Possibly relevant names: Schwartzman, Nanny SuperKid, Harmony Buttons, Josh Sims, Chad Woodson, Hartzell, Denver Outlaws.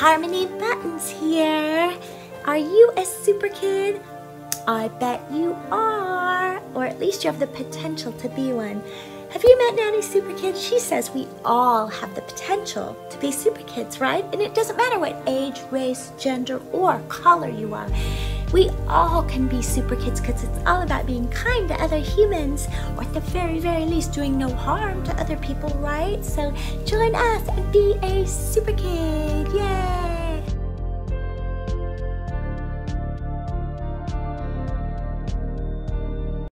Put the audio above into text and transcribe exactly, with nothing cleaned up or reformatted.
Harmony Buttons here. Are you a super kid? I bet you are, or at least you have the potential to be one. Have you met Nanny SuperKid? She says we all have the potential to be super kids, right? And it doesn't matter what age, race, gender, or color you are. We all can be super kids because it's all about being kind to other humans, or at the very, very least, doing no harm to other people, right? So join us and be a super kid, yay!